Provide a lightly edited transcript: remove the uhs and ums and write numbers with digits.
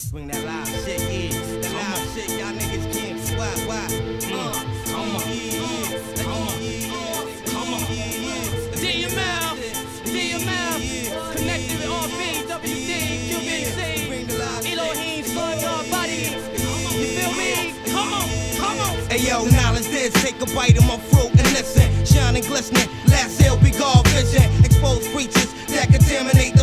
Swing that loud shit, yeah. That loud shit, y'all niggas can't swap. Why? Come on, yeah. Come on, yeah. DML, connected with RP, WD, QVC, Elohim, son, God, body. You feel me? Come on, come on. Hey yo, knowledge this, take a bite of my fruit and listen. Shining, glistening, last sale, be God vision. Exposed preachers that contaminate.